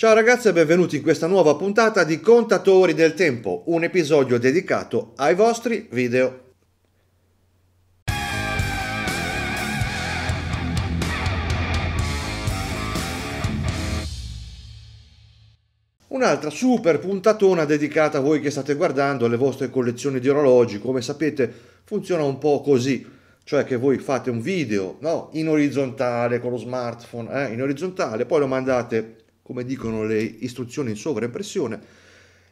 Ciao ragazzi e benvenuti in questa nuova puntata di Contatori del Tempo, un episodio dedicato ai vostri video. Un'altra super puntatona dedicata a voi che state guardando le vostre collezioni di orologi. Come sapete funziona un po' così, cioè che voi fate un video, no? In orizzontale con lo smartphone, in orizzontale, poi lo mandate, come dicono le istruzioni, in sovraimpressione,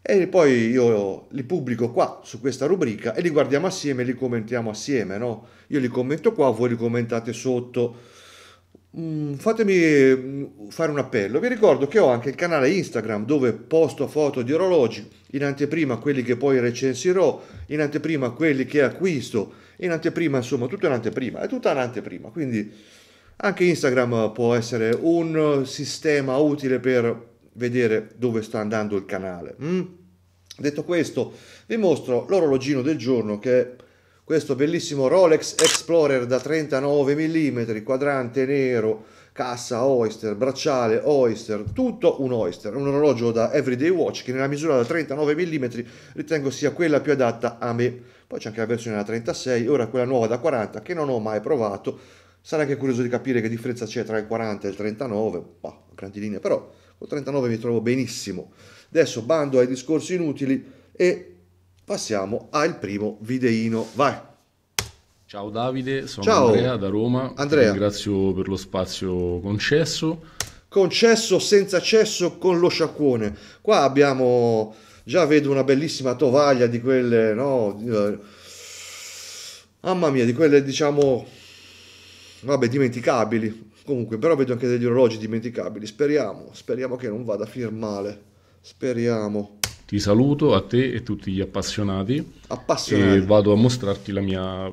e poi io li pubblico qua su questa rubrica e li guardiamo assieme e li commentiamo assieme, no? Io li commento qua, voi li commentate sotto. Fatemi fare un appello, vi ricordo che ho anche il canale Instagram dove posto foto di orologi, in anteprima quelli che poi recensirò, in anteprima quelli che acquisto, in anteprima, insomma tutto in anteprima, è tutta in anteprima, quindi anche Instagram può essere un sistema utile per vedere dove sta andando il canale. Detto questo, vi mostro l'orologino del giorno, che è questo bellissimo Rolex Explorer da 39 mm, quadrante nero, cassa Oyster, bracciale Oyster, tutto un Oyster, un orologio da everyday watch che nella misura da 39 mm ritengo sia quella più adatta a me. Poi c'è anche la versione da 36, ora quella nuova da 40 che non ho mai provato. Sarà anche curioso di capire che differenza c'è tra il 40 e il 39, grandi linee, però con 39 mi trovo benissimo. Adesso bando ai discorsi inutili e passiamo al primo videino, vai! Ciao Davide, sono Andrea da Roma, Andrea. Ti ringrazio per lo spazio concesso. Concesso senza cesso con lo sciacquone, qua abbiamo, già vedo una bellissima tovaglia di quelle, no? Mamma mia, di quelle diciamo... vabbè, dimenticabili comunque, però vedo anche degli orologi dimenticabili, speriamo che non vada a finire male, speriamo. Ti saluto a te e tutti gli appassionati e vado a mostrarti la mia,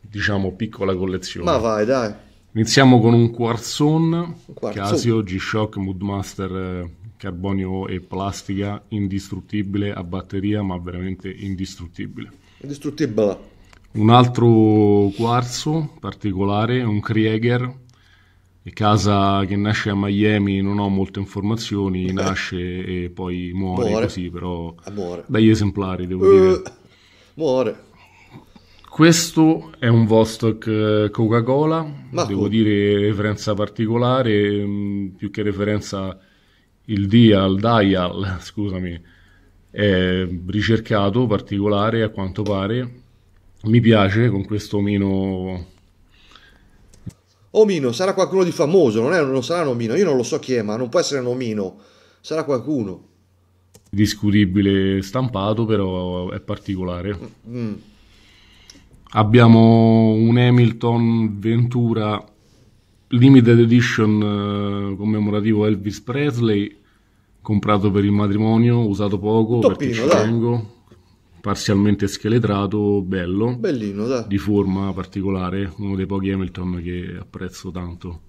diciamo, piccola collezione. Ma vai, dai, iniziamo con un Quarzon, Casio G-Shock Mudmaster, carbonio e plastica, indistruttibile a batteria, ma veramente indistruttibile. Un altro quarzo particolare, un Krieger, casa che nasce a Miami, non ho molte informazioni, nasce e poi muore. Così, però muore. Dagli esemplari devo dire. Muore. Questo è un Vostok Coca-Cola, devo dire referenza particolare, più che referenza il dial, scusami, è ricercato, particolare a quanto pare. Mi piace con questo omino, sarà qualcuno di famoso, non sarà un omino, io non lo so chi è, ma non può essere un omino, sarà qualcuno. Discutibile stampato, però è particolare. Abbiamo un Hamilton Ventura Limited Edition commemorativo Elvis Presley, comprato per il matrimonio, usato poco, perché ci tengo. Parzialmente scheletrato, bello, bellino, dai. Di forma particolare, uno dei pochi Hamilton che apprezzo tanto.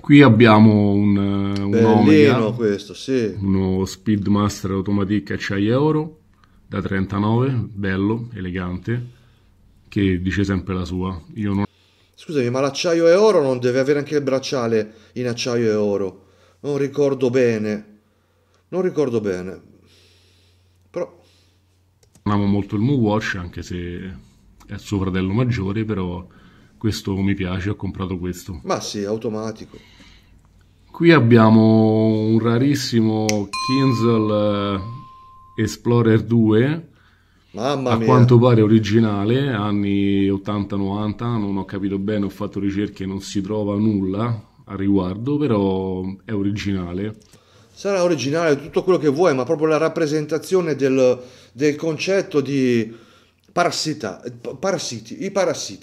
Qui abbiamo un Omega, questo, sì. Uno Speedmaster Automatic acciaio e oro da 39, bello, elegante, che dice sempre la sua. Io non... Scusami, ma l'acciaio e oro non deve avere anche il bracciale in acciaio e oro? Non ricordo bene, però... Amo molto il Moonwatch, anche se è il suo fratello maggiore, però questo mi piace, ho comprato questo. Ma sì, automatico. Qui abbiamo un rarissimo Kinzel Explorer 2, mamma mia. A quanto pare originale, anni 80-90, non ho capito bene, ho fatto ricerche, non si trova nulla a riguardo, però è originale. Sarà originale tutto quello che vuoi, ma proprio la rappresentazione del concetto di parassiti,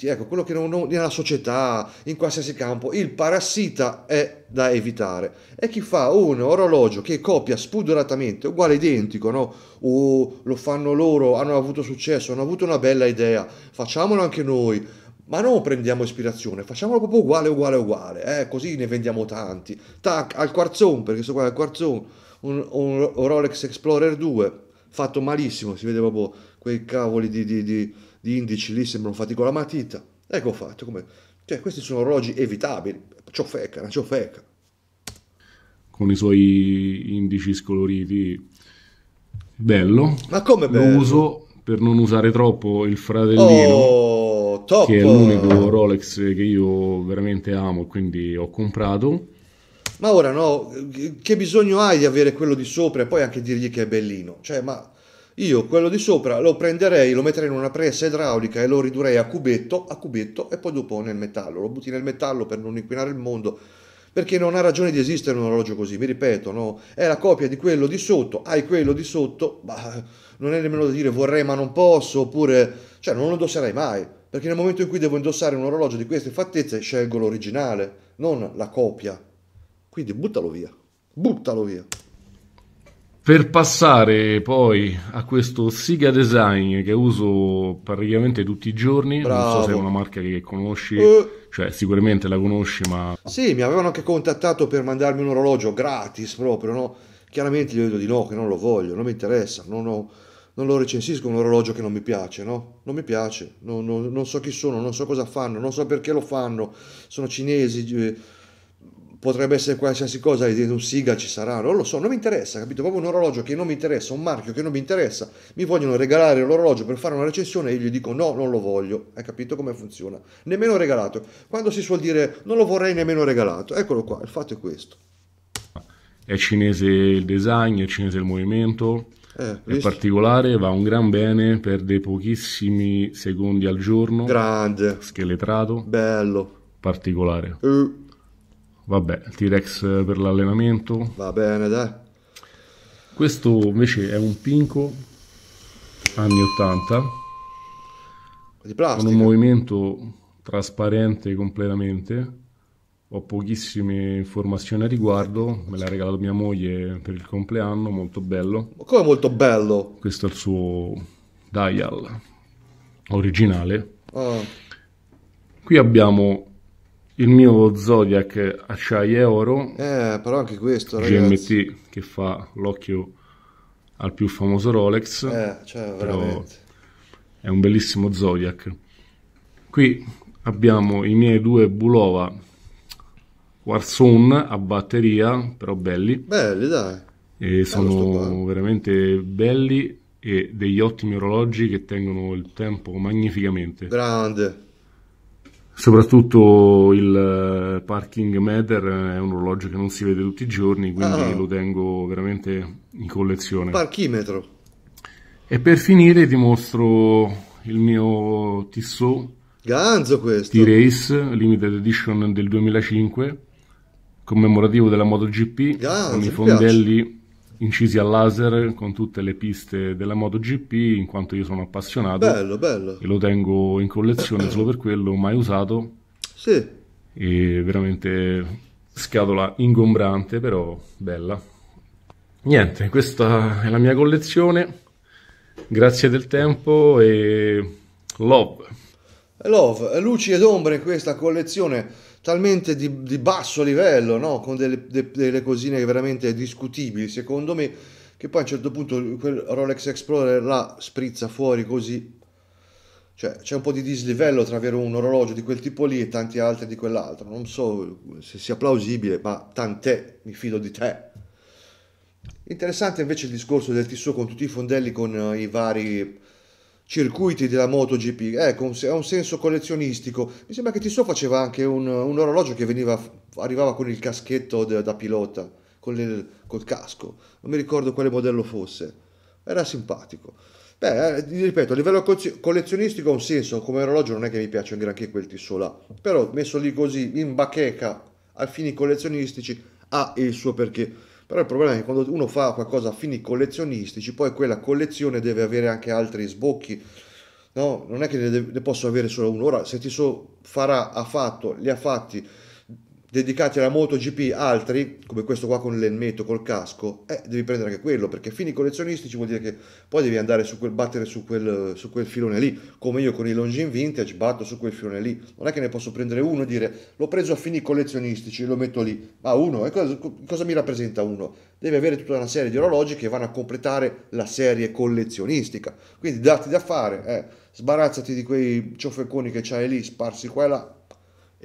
ecco, quello che non nella società, in qualsiasi campo, il parassita è da evitare. E chi fa un orologio che copia spudoratamente, uguale identico, no? O lo fanno loro, hanno avuto successo, hanno avuto una bella idea, facciamolo anche noi. Ma non prendiamo ispirazione, facciamolo proprio uguale, così ne vendiamo tanti. Tac, al Quarzon, perché questo qua è il Quarzon, un Rolex Explorer 2, fatto malissimo, si vede proprio quei cavoli di indici lì, sembrano fatti con la matita. Ecco fatto, questi sono orologi evitabili, ciofecca. con i suoi indici scoloriti. Bello. Ma come bello? Lo uso per non usare troppo il fratellino, top, che è l'unico Rolex che io veramente amo, quindi ho comprato. Ma ora no, che bisogno hai di avere quello di sopra e poi anche dirgli che è bellino? Cioè, ma io quello di sopra lo prenderei, lo metterei in una pressa idraulica e lo ridurei a cubetto e poi dopo nel metallo. Lo butti nel metallo per non inquinare il mondo, perché non ha ragione di esistere un orologio così, mi ripeto, no? È la copia di quello di sotto, hai quello di sotto, bah, non è nemmeno da dire vorrei ma non posso, oppure, cioè, non lo indosserei mai, perché nel momento in cui devo indossare un orologio di queste fattezze scelgo l'originale, non la copia, quindi buttalo via, buttalo via. Per passare poi a questo Siga Design che uso praticamente tutti i giorni. Bravo. Non so se è una marca che conosci, cioè sicuramente la conosci, ma... Sì, mi avevano anche contattato per mandarmi un orologio gratis proprio, no? Chiaramente gli ho detto di no, che non lo voglio, non mi interessa, non lo recensisco un orologio che non mi piace, no? Non mi piace, non so chi sono, non so cosa fanno, non so perché lo fanno, sono cinesi... Potrebbe essere qualsiasi cosa, un Siga ci sarà, non lo so, non mi interessa, capito? Proprio un orologio che non mi interessa, un marchio che non mi interessa, mi vogliono regalare l'orologio per fare una recensione e io gli dico no, non lo voglio. Hai capito come funziona? Nemmeno regalato. Quando si suol dire non lo vorrei nemmeno regalato, eccolo qua, il fatto è questo. È cinese il design, è cinese il movimento, è particolare, va un gran bene, perde pochissimi secondi al giorno. Grande. Scheletrato. Bello. Particolare. Vabbè, il T-Rex per l'allenamento. Va bene, dai. Questo invece è un Pinco anni 80. Di plastica. Con un movimento trasparente completamente. Ho pochissime informazioni a riguardo. Me l'ha regalato mia moglie per il compleanno, molto bello. Ma come molto bello? Questo è il suo dial originale. Qui abbiamo... il mio Zodiac acciaio e oro, però anche questo, ragazzi. GMT che fa l'occhio al più famoso Rolex, cioè, veramente. È un bellissimo Zodiac. Qui abbiamo i miei due Bulova Quarzon a batteria, però belli. Belli, dai. E sono veramente belli e degli ottimi orologi che tengono il tempo magnificamente. Grande. Soprattutto il Parking Meter è un orologio che non si vede tutti i giorni, quindi lo tengo veramente in collezione. Parchimetro. E per finire ti mostro il mio Tissot Ganzo, questo T-Race Limited Edition del 2005, commemorativo della MotoGP, Ganzo, con i fondelli incisi a laser con tutte le piste della MotoGP, in quanto io sono appassionato. Bello, bello. E lo tengo in collezione solo per quello, mai usato. Sì. E veramente scatola ingombrante, però bella. Niente, questa è la mia collezione. Grazie del tempo e love. Love, luci ed ombre in questa collezione talmente di basso livello, no? Con delle cosine veramente discutibili, secondo me, che poi a un certo punto quel Rolex Explorer la sprizza fuori così, cioè c'è un po' di dislivello tra avere un orologio di quel tipo lì e tanti altri di quell'altro, non so se sia plausibile, ma tant'è, mi fido di te. Interessante invece il discorso del Tissot con tutti i fondelli, con i vari... circuiti della MotoGP, ecco, ha un senso collezionistico. Mi sembra che Tissot faceva anche un orologio che arrivava con il caschetto da pilota, col casco, non mi ricordo quale modello fosse, era simpatico. Beh, ripeto, a livello collezionistico ha un senso, come orologio non è che mi piace granché quel Tissot là, però messo lì così in bacheca a fini collezionistici ha il suo perché. Però il problema è che quando uno fa qualcosa a fini collezionistici, poi quella collezione deve avere anche altri sbocchi, no? Non è che ne posso avere solo uno. Ora, se Tissot li ha fatti dedicati alla MotoGP, altri, come questo qua con l'elmetto, col casco, devi prendere anche quello, perché fini collezionistici vuol dire che poi devi andare battere su quel filone lì, come io con i Longines Vintage batto su quel filone lì. Non è che ne posso prendere uno e dire l'ho preso a fini collezionistici, lo metto lì. Ma uno, cosa mi rappresenta uno? Devi avere tutta una serie di orologi che vanno a completare la serie collezionistica, quindi dati da fare, sbarazzati di quei ciofecconi che c'hai lì sparsi qua e là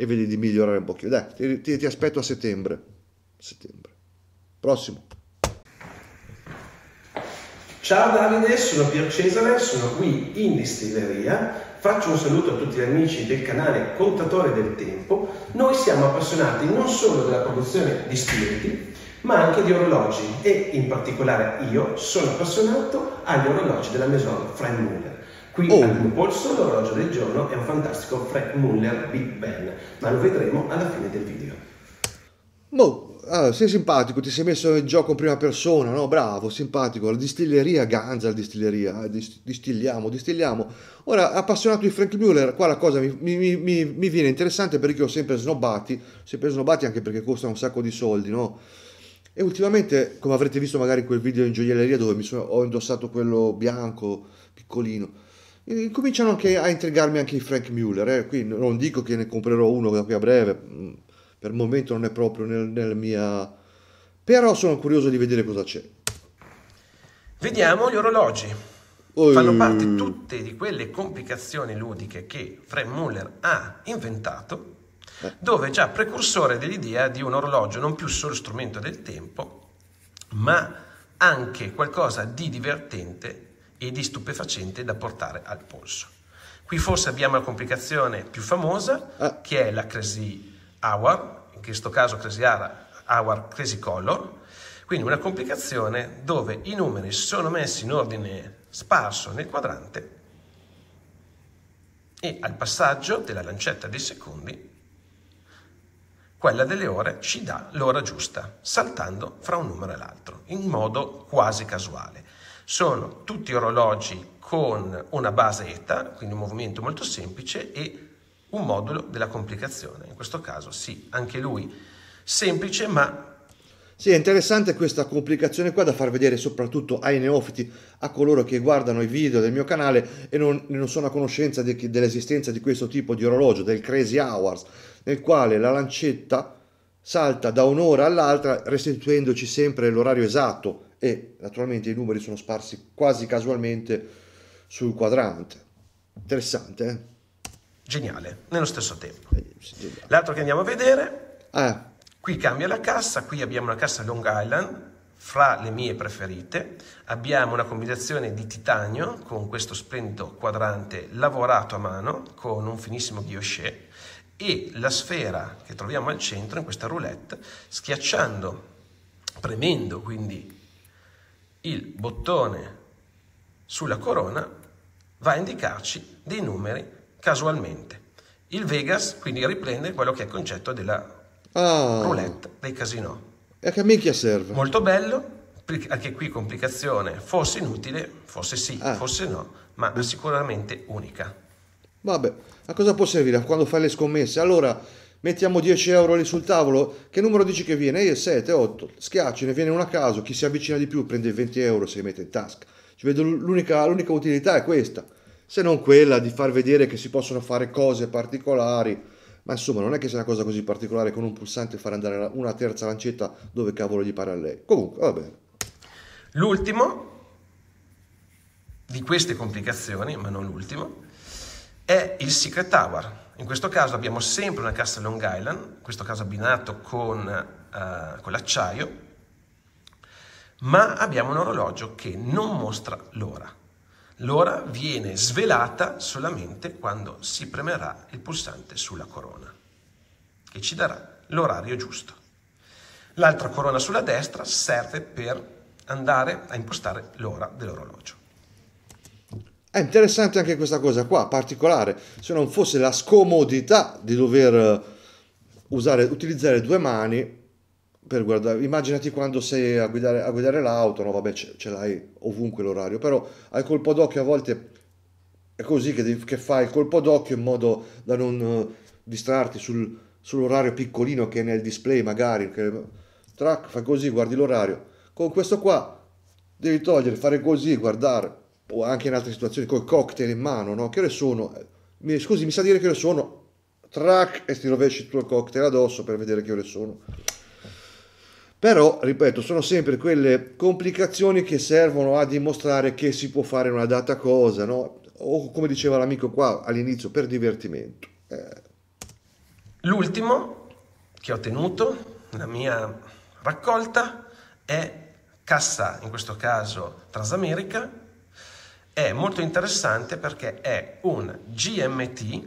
e vedi di migliorare un pochino. Dai, ti aspetto a settembre. Prossimo. Ciao Davide, sono Pier Cesare, sono qui in distilleria. Faccio un saluto a tutti gli amici del canale Contatori del Tempo. Noi siamo appassionati non solo della produzione di spiriti, ma anche di orologi, e in particolare io sono appassionato agli orologi della Maison Frank Muller. Qui al mio polso l'orologio del giorno è un fantastico Frank Muller Big Ben, ma lo vedremo alla fine del video. Sei simpatico, ti sei messo nel gioco in prima persona, no? Bravo, simpatico. La distilleria, ganza la distilleria, distilliamo. Ora, appassionato di Frank Muller, qua la cosa mi viene interessante perché ho sempre snobbati, anche perché costa un sacco di soldi, no? E ultimamente, come avrete visto magari in quel video in gioielleria dove ho indossato quello bianco, piccolino, cominciano anche a intrigarmi anche i Frank Muller, Qui non dico che ne comprerò uno da qui a breve, per il momento non è proprio nella mia... però sono curioso di vedere cosa c'è. Vediamo gli orologi. Fanno parte tutte di quelle complicazioni ludiche che Frank Muller ha inventato, dove è già precursore dell'idea di un orologio non più solo strumento del tempo, ma anche qualcosa di divertente e di stupefacente da portare al polso. Qui forse abbiamo la complicazione più famosa, che è la Crazy Hour, in questo caso Crazy Hour Crazy Color, quindi una complicazione dove i numeri sono messi in ordine sparso nel quadrante e al passaggio della lancetta dei secondi quella delle ore ci dà l'ora giusta, saltando fra un numero e l'altro in modo quasi casuale. Sono tutti orologi con una base ETA, quindi un movimento molto semplice e un modulo della complicazione, in questo caso sì, anche lui semplice, ma... Sì, è interessante questa complicazione qua da far vedere soprattutto ai neofiti, a coloro che guardano i video del mio canale e non sono a conoscenza dell'esistenza di questo tipo di orologio, del Crazy Hours, nel quale la lancetta salta da un'ora all'altra restituendoci sempre l'orario esatto e naturalmente i numeri sono sparsi quasi casualmente sul quadrante. Interessante, eh? Geniale, nello stesso tempo. L'altro che andiamo a vedere, qui cambia la cassa, qui abbiamo una cassa Long Island, fra le mie preferite, abbiamo una combinazione di titanio con questo splendido quadrante lavorato a mano con un finissimo guilloché e la sfera che troviamo al centro in questa roulette, schiacciando, premendo quindi il bottone sulla corona, va a indicarci dei numeri casualmente. Il Vegas quindi riprende quello che è il concetto della roulette dei casinò. E che minchia serve? Molto bello, anche qui complicazione, forse inutile, forse sì, forse no, ma sicuramente unica. Vabbè, a cosa può servire quando fai le scommesse? Allora, mettiamo 10 euro lì sul tavolo, che numero dici che viene? 7, 8, schiacci, ne viene uno a caso, chi si avvicina di più prende 20 euro se li mette in tasca. Ci vedo l'unica utilità è questa. Se non quella di far vedere che si possono fare cose particolari, ma insomma non è che sia una cosa così particolare con un pulsante far andare una terza lancetta dove cavolo gli pare a lei. Comunque, va bene. L'ultimo di queste complicazioni, ma non l'ultimo, è il Secret Tower. In questo caso abbiamo sempre una cassa Long Island, in questo caso abbinato con l'acciaio, ma abbiamo un orologio che non mostra l'ora. L'ora viene svelata solamente quando si premerà il pulsante sulla corona, che ci darà l'orario giusto. L'altra corona sulla destra serve per andare a impostare l'ora dell'orologio. È interessante anche questa cosa qua, particolare. Se non fosse la scomodità di dover utilizzare due mani per guardare, immaginati quando sei a guidare l'auto, no vabbè ce l'hai ovunque l'orario, però al colpo d'occhio a volte è così che fai il colpo d'occhio in modo da non distrarti sull'orario piccolino che è nel display magari, fai così, guardi l'orario, con questo qua devi togliere, fare così, guardare, o anche in altre situazioni col cocktail in mano, no? Che ore sono? Scusi, mi sa dire che ore sono? E ti rovesci il tuo cocktail addosso per vedere che ore sono. Però, ripeto, sono sempre quelle complicazioni che servono a dimostrare che si può fare una data cosa, no? O come diceva l'amico qua all'inizio, per divertimento. L'ultimo che ho tenuto nella mia raccolta è cassa, in questo caso Transamerica, è molto interessante perché è un GMT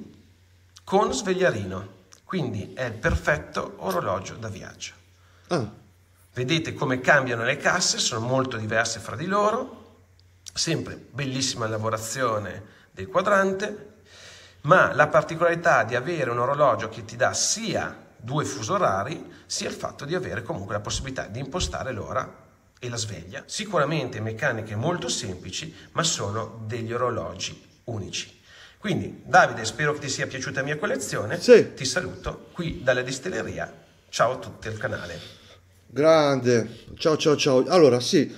con svegliarino, quindi è il perfetto orologio da viaggio. Vedete come cambiano le casse, sono molto diverse fra di loro, sempre bellissima lavorazione del quadrante, ma la particolarità di avere un orologio che ti dà sia due fusi orari, sia il fatto di avere comunque la possibilità di impostare l'ora e la sveglia. Sicuramente meccaniche molto semplici, ma sono degli orologi unici. Quindi Davide, spero che ti sia piaciuta la mia collezione. Sì. Ti saluto qui dalla distilleria, ciao a tutti al canale. Grande, ciao ciao ciao. Allora sì,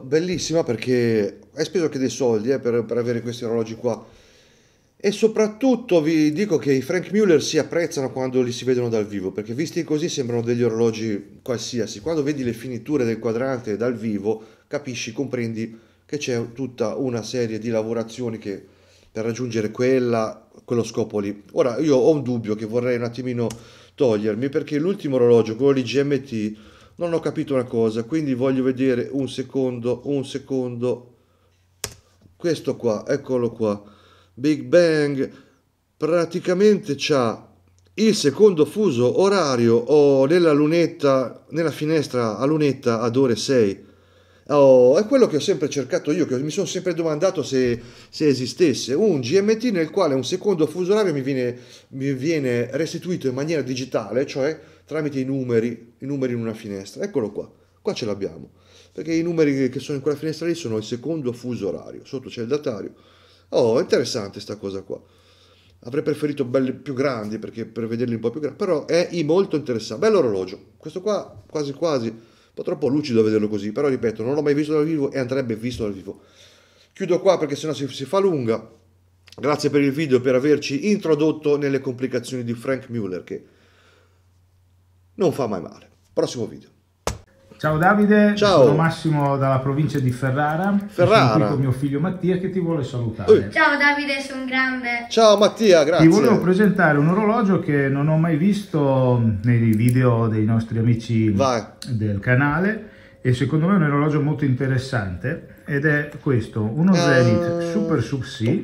bellissima, perché hai speso anche dei soldi per avere questi orologi qua. E soprattutto vi dico che i Frank Muller si apprezzano quando li si vedono dal vivo, perché visti così sembrano degli orologi qualsiasi. Quando vedi le finiture del quadrante dal vivo capisci, comprendi che c'è tutta una serie di lavorazioni che per raggiungere quello scopo lì. Ora io ho un dubbio che vorrei un attimino togliermi, perché l'ultimo orologio, quello di GMT, non ho capito una cosa, quindi voglio vedere un secondo, questo qua, eccolo qua, Big Bang, praticamente c'ha il secondo fuso orario nella lunetta, nella finestra a lunetta ad ore 6. È quello che ho sempre cercato io, che mi sono sempre domandato se esistesse un GMT nel quale un secondo fuso orario mi viene restituito in maniera digitale, cioè tramite i numeri in una finestra. Eccolo qua, qua ce l'abbiamo, perché i numeri che sono in quella finestra lì sono il secondo fuso orario, sotto c'è il datario. Interessante sta cosa qua. Avrei preferito belli più grandi, perché per vederli un po' più grandi, però è molto interessante. Bello orologio questo qua, quasi quasi un po' troppo lucido a vederlo così, però ripeto, non l'ho mai visto dal vivo e andrebbe visto dal vivo. Chiudo qua perché sennò si fa lunga. Grazie per il video, per averci introdotto nelle complicazioni di Frank Muller, che non fa mai male. Prossimo video. Ciao Davide, ciao. Sono Massimo dalla provincia di Ferrara. Sono qui con mio figlio Mattia che ti vuole salutare. Ciao Davide, sono grande. Ciao Mattia, grazie. Ti volevo presentare un orologio che non ho mai visto nei video dei nostri amici del canale, e secondo me è un orologio molto interessante, ed è questo, uno Zenith Super Sub C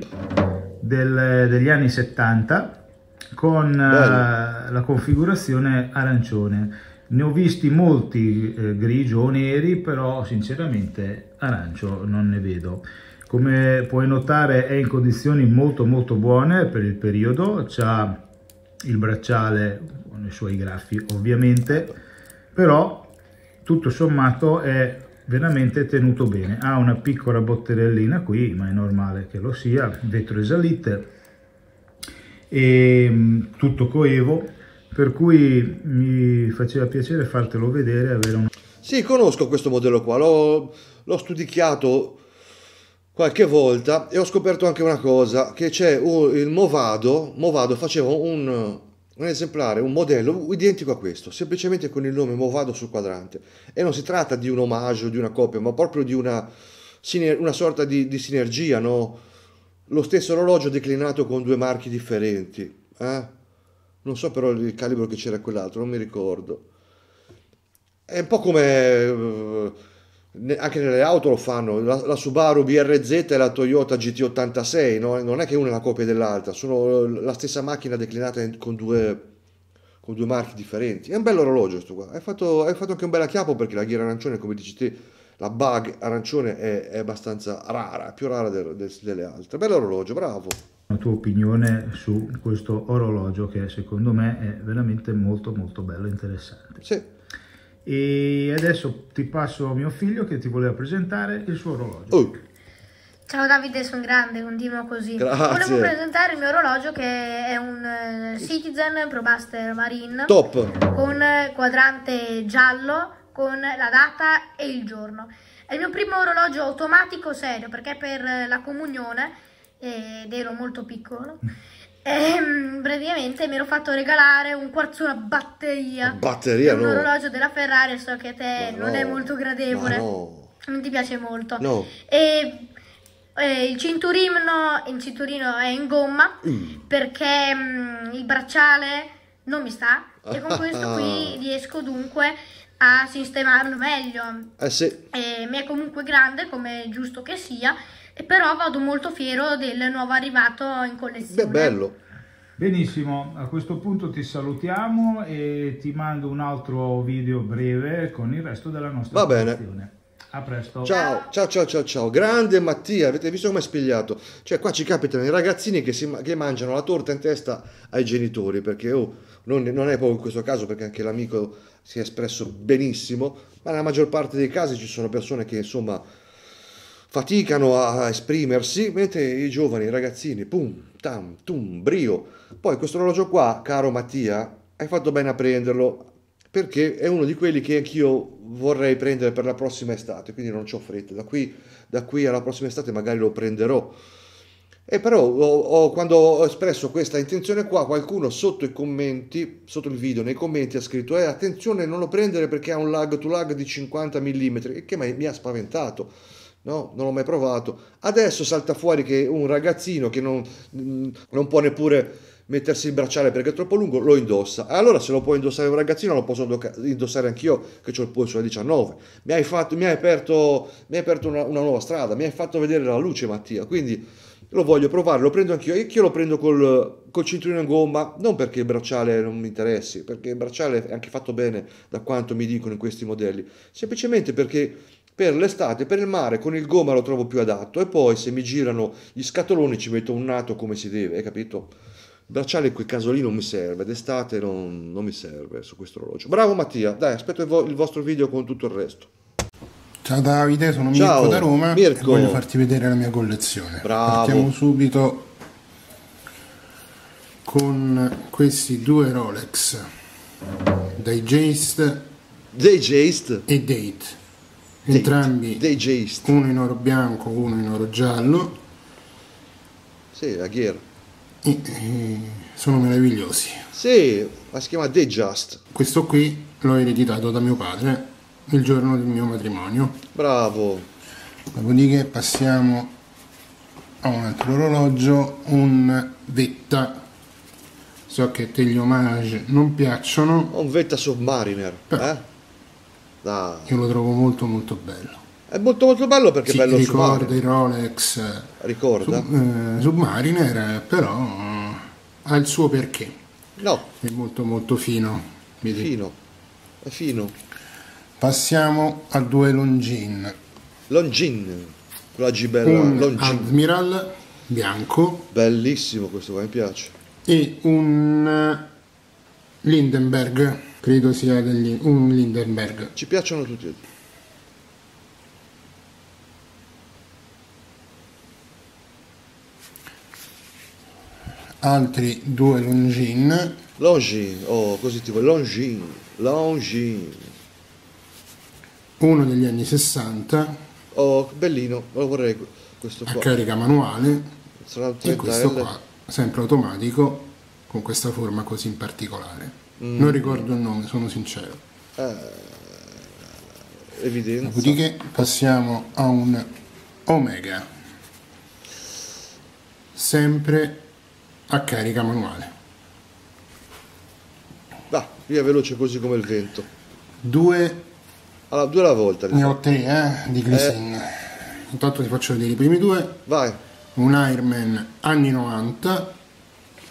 degli anni 70 con la configurazione arancione. Ne ho visti molti grigio o neri, però sinceramente arancio non ne vedo. Come puoi notare è in condizioni molto molto buone per il periodo, c'ha il bracciale con i suoi graffi ovviamente, però tutto sommato è veramente tenuto bene. Ha una piccola botterellina qui, ma è normale che lo sia, vetro esalite, e tutto coevo. Per cui mi faceva piacere fartelo vedere. Sì, conosco questo modello qua, l'ho studiato qualche volta e ho scoperto anche una cosa, che c'è il Movado faceva un esemplare, un modello identico a questo, semplicemente con il nome Movado sul quadrante, e non si tratta di un omaggio, di una copia, ma proprio di una sorta di sinergia, no? Lo stesso orologio declinato con due marchi differenti, Non so però il calibro che c'era quell'altro, non mi ricordo. È un po' come anche nelle auto lo fanno, la Subaru BRZ e la Toyota GT86, no? Non è che una è la copia dell'altra, sono la stessa macchina declinata con due marchi differenti. È un bello orologio questo qua, hai fatto anche un bel acchiappo, perché la ghiera arancione, come dici te, la bug arancione è abbastanza rara, più rara delle altre. Bello orologio, bravo. La tua opinione su questo orologio, che secondo me è veramente molto molto bello e interessante. Sì. E adesso ti passo a mio figlio che ti voleva presentare il suo orologio. Ciao Davide, sono grande, continuo così. Grazie. Volevo presentare il mio orologio, che è un Citizen Promaster Marine Top, con quadrante giallo con la data e il giorno. È il mio primo orologio automatico serio, perché per la comunione ed ero molto piccolo e praticamente mi ero fatto regalare un quarzone a batteria, un orologio della Ferrari. So che a te non è molto gradevole, non ti piace molto, e il cinturino è in gomma perché il bracciale non mi sta, e con questo qui riesco dunque a sistemarlo meglio. Eh sì. Mi è comunque grande, come giusto che sia, e però vado molto fiero del nuovo arrivato in collezione. Beh, bello. Benissimo, a questo punto ti salutiamo e ti mando un altro video breve con il resto della nostra collezione. A presto. Ciao, ciao, ciao, ciao, ciao. Grande Mattia, avete visto come è spigliato? Cioè qua ci capitano i ragazzini che mangiano la torta in testa ai genitori, perché non è proprio in questo caso, perché anche l'amico si è espresso benissimo, ma nella maggior parte dei casi ci sono persone che insomma faticano a esprimersi, mentre i giovani, i ragazzini, pum, tam, tum, brio. Poi questo orologio qua, caro Mattia, hai fatto bene a prenderlo, perché è uno di quelli che anch'io vorrei prendere per la prossima estate, quindi non c'ho fretta, da qui alla prossima estate magari lo prenderò. E però quando ho espresso questa intenzione qua, qualcuno sotto i commenti, sotto il video, nei commenti ha scritto attenzione non lo prendere perché ha un lag to lag di 50 mm, che mi ha spaventato, no? Non l'ho mai provato. Adesso salta fuori che un ragazzino che non può neppure mettersi il bracciale perché è troppo lungo, lo indossa. Allora se lo può indossare un ragazzino, lo posso indossare anch'io che ho il polso da 19. Mi hai aperto una nuova strada, mi hai fatto vedere la luce, Mattia, quindi lo voglio provare, lo prendo anch'io. E io lo prendo col cinturino in gomma, non perché il bracciale non mi interessi, perché il bracciale è anche fatto bene da quanto mi dicono in questi modelli, semplicemente perché per l'estate, per il mare, con il gomma lo trovo più adatto, e poi se mi girano gli scatoloni ci metto un nato come si deve, hai capito? Bracciale in quel caso lì non mi serve, d'estate non mi serve su questo orologio. Bravo Mattia, dai, aspetto il vostro video con tutto il resto. Ciao Davide, sono Mirko da Roma e voglio farti vedere la mia collezione. Bravo. Partiamo subito con questi due Rolex, Datejust e Date, entrambi Datejust, uno in oro bianco, uno in oro giallo. Sì, la ghiera. Sono meravigliosi. Sì, ma si chiama Datejust. Questo qui l'ho ereditato da mio padre il giorno del mio matrimonio. Bravo. Dopodiché passiamo a un altro orologio, un Vetta. So che a te gli omage non piacciono. Un Vetta Submariner, però, dai. Io lo trovo molto molto bello. È molto molto bello perché bello ricorda i Rolex, ricorda Submariner, però ha il suo perché. No, è molto molto fino, vedi? Fino, è fino. Passiamo a due Longines con la G bella, un Admiral bianco, bellissimo questo qua, mi piace, e un Lindenberg, credo sia un Lindenberg. Ci piacciono tutti e due. Altri due Longines, così tipo Longines, uno degli anni 60, bellino, lo vorrei questo qua, a carica manuale, e questo qua sempre automatico con questa forma così in particolare. Non ricordo il nome, sono sincero. Evidenza. Dopodiché passiamo a un Omega, sempre a carica manuale. Va, via veloce così come il vento. Due alla volta. Ne ho tre di Citizen. Intanto ti faccio vedere i primi due. Vai. Un Ironman anni 90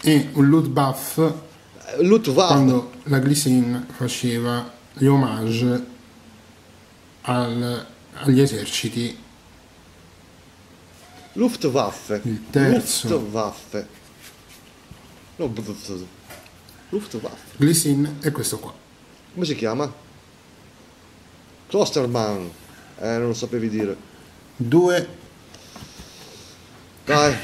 e un Lutbuff. Quando la Citizen faceva gli homage agli eserciti. Luftwaffe. Il terzo. Luftwaffe. Glycine è questo qua. Come si chiama? Klosterman. Non lo sapevi dire. Due. Dai.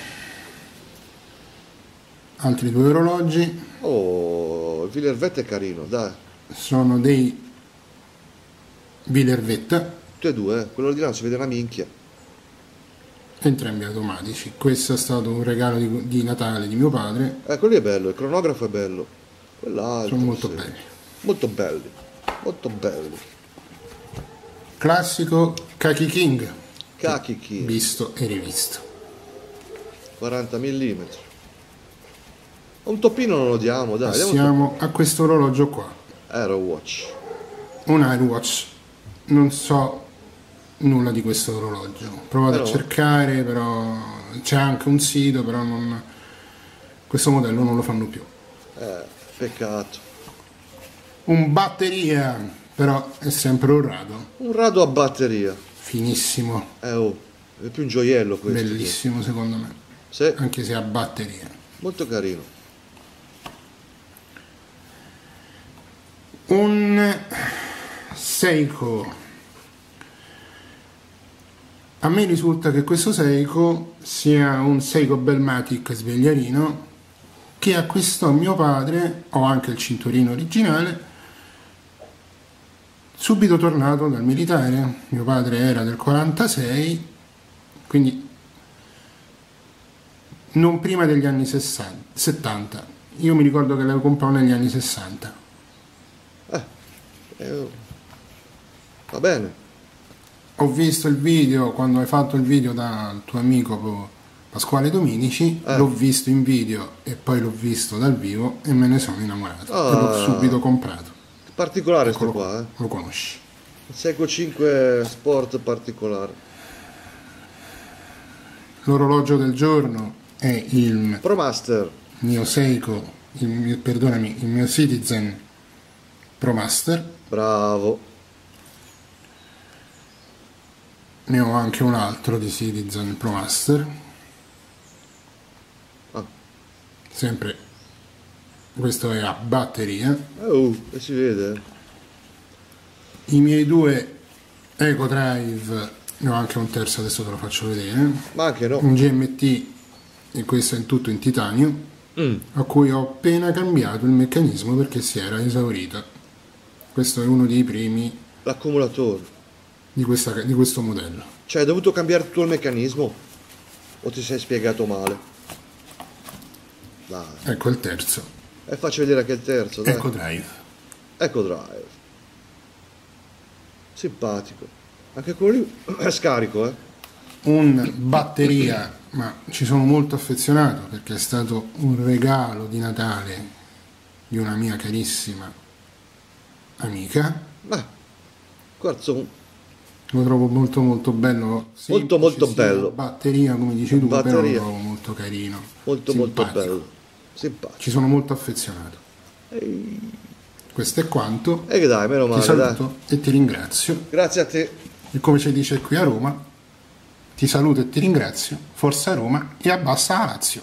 Altri due orologi. Il Villervetta è carino, dai. Sono dei Villervetta. Tutti e due, quello di là non si vede una minchia. Entrambi automatici. Questo è stato un regalo di Natale di mio padre. Quello lì è bello, il cronografo è bello. Quell'altro. Sono molto belli. Molto belli. Molto belli. Classico Khaki King. Khaki King. Visto e rivisto. 40 mm. Un toppino non lo diamo, dai. Passiamo a questo orologio qua. Aero Watch. un iWatch, non so nulla di questo orologio, ho provato a cercare, però c'è anche un sito, però non, questo modello non lo fanno più, peccato. Un batteria, però è sempre un rado, a batteria finissimo, è più un gioiello questo, bellissimo secondo me, sì. Anche se a batteria, molto carino. Un Seiko, a me risulta che questo Seiko sia un Seiko Bellmatic svegliarino che acquistò mio padre, ho anche il cinturino originale, subito tornato dal militare. Mio padre era del 46, quindi non prima degli anni 70, io mi ricordo che l'avevo comprato negli anni 60. Va bene, ho visto il video quando hai fatto il video dal tuo amico Pasquale Dominici, l'ho visto in video e poi l'ho visto dal vivo e me ne sono innamorato, e l'ho subito comprato. Particolare questo qua, lo conosci, Seiko 5 Sport particolare. L'orologio del giorno è il Promaster, mio Seiko, perdonami, il mio Citizen Promaster. Bravo. Ne ho anche un altro di Citizen Promaster, sempre questo è a batteria, si vede. I miei due Eco Drive, ne ho anche un terzo, adesso te lo faccio vedere, ma anche no, un GMT, e questo è in tutto in titanio, a cui ho appena cambiato il meccanismo perché si era esaurito. Questo è uno dei primi, l'accumulatore di questo modello. Cioè hai dovuto cambiare tutto il meccanismo o ti sei spiegato male? Dai. Ecco il terzo, e faccio vedere anche il terzo. Eco Drive. Eco Drive, simpatico anche quello lì, è scarico, un batteria, ma ci sono molto affezionato perché è stato un regalo di Natale di una mia carissima amica. Quarzon, lo trovo molto molto bello, molto bello, batteria come dici tu, però lo trovo molto carino, simpatico. Molto bello, simpatico, ci sono molto affezionato. Questo è quanto, e dai, meno male, ti saluto e ti ringrazio, grazie a te, e come ci dice qui a Roma, ti saluto e ti ringrazio, forza Roma e abbassa la Lazio.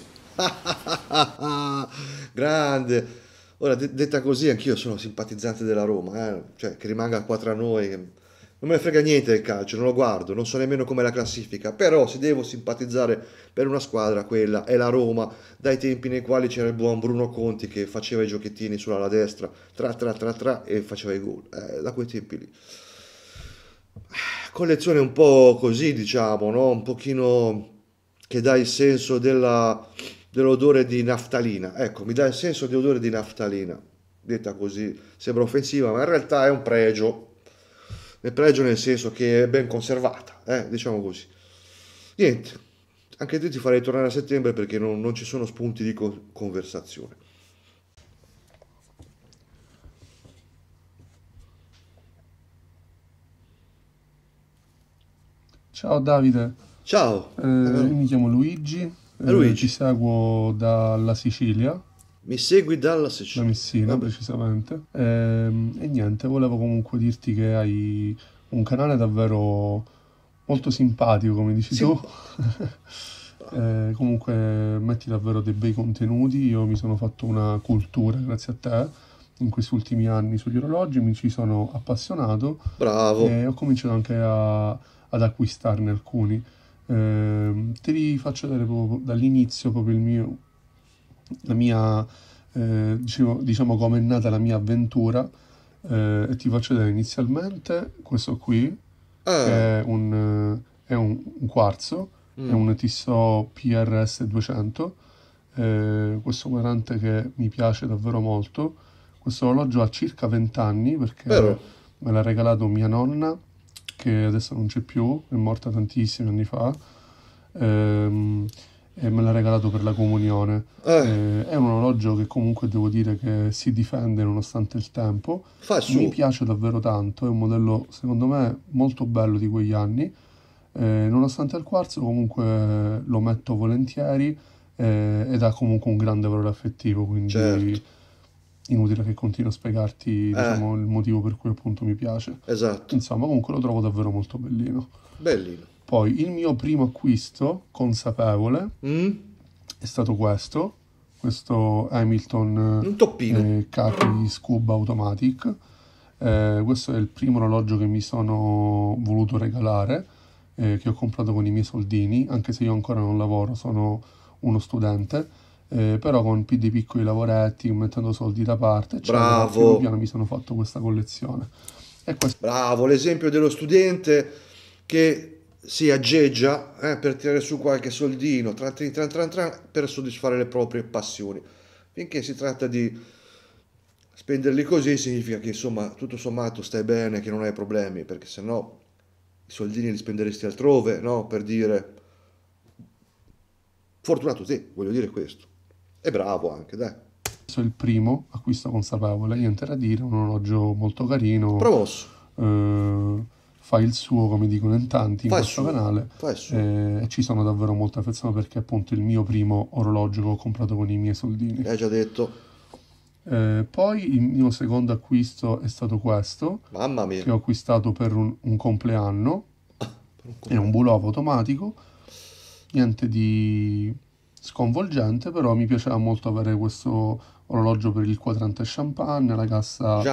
Grande. Ora, detta così, anch'io sono simpatizzante della Roma, cioè che rimanga qua tra noi, non me ne frega niente del calcio, non lo guardo, non so nemmeno com'è la classifica, però se devo simpatizzare per una squadra, quella è la Roma, dai tempi nei quali c'era il buon Bruno Conti che faceva i giochettini sull'ala destra, e faceva i gol, da quei tempi lì. Collezione un po' così, diciamo, no? Un pochino che dà il senso della... dell'odore di naftalina, ecco, mi dà il senso di odore di naftalina, detta così sembra offensiva, ma in realtà è un pregio, nel senso che è ben conservata, diciamo così. Niente, anche te ti farei tornare a settembre perché non ci sono spunti di conversazione. Ciao Davide. Ciao. Mi chiamo Luigi. Ti seguo dalla Sicilia. Mi segui dalla Sicilia? Da Messina, precisamente. E niente, volevo comunque dirti che hai un canale davvero molto simpatico, come dici tu. Comunque metti davvero dei bei contenuti. Io mi sono fatto una cultura, grazie a te, in questi ultimi anni sugli orologi. Mi ci sono appassionato. Bravo. E ho cominciato anche ad acquistarne alcuni. Te li faccio vedere proprio dall'inizio, proprio diciamo come è nata la mia avventura, e ti faccio vedere inizialmente questo qui, che è un quarzo, è un Tissot PRX 200, questo quadrante che mi piace davvero molto. Questo orologio ha circa 20 anni perché me l'ha regalato mia nonna, che adesso non c'è più, è morta tantissimi anni fa, e me l'ha regalato per la comunione. È un orologio che comunque devo dire che si difende nonostante il tempo. Mi piace davvero tanto, è un modello secondo me molto bello di quegli anni. Nonostante il quarzo comunque lo metto volentieri, ed ha comunque un grande valore affettivo, quindi inutile che continuo a spiegarti diciamo, il motivo per cui appunto mi piace. Insomma, comunque lo trovo davvero molto bellino. Poi il mio primo acquisto consapevole è stato questo Hamilton, un toppino Khaki Scuba Automatic. Questo è il primo orologio che mi sono voluto regalare, che ho comprato con i miei soldini, anche se io ancora non lavoro, sono uno studente, però con più dei piccoli lavoretti, mettendo soldi da parte, piano piano mi sono fatto questa collezione. E questo... Bravo, l'esempio dello studente che si aggeggia per tirare su qualche soldino per soddisfare le proprie passioni. Finché si tratta di spenderli così, significa che insomma tutto sommato stai bene, che non hai problemi, perché sennò i soldini li spenderesti altrove, no? Per dire, fortunato te, voglio dire questo. E bravo anche, dai. Questo è il primo acquisto consapevole, niente da dire, un orologio molto carino. Promosso. Fa il suo, come dicono in tanti in questo canale, e ci sono davvero molta affezione perché è appunto il mio primo orologio che ho comprato con i miei soldini. L'hai già detto. Poi il mio secondo acquisto è stato questo, mamma mia, che ho acquistato per un compleanno. È un Bulova automatico, niente di sconvolgente, però mi piaceva molto avere questo orologio per il quadrante champagne, la cassa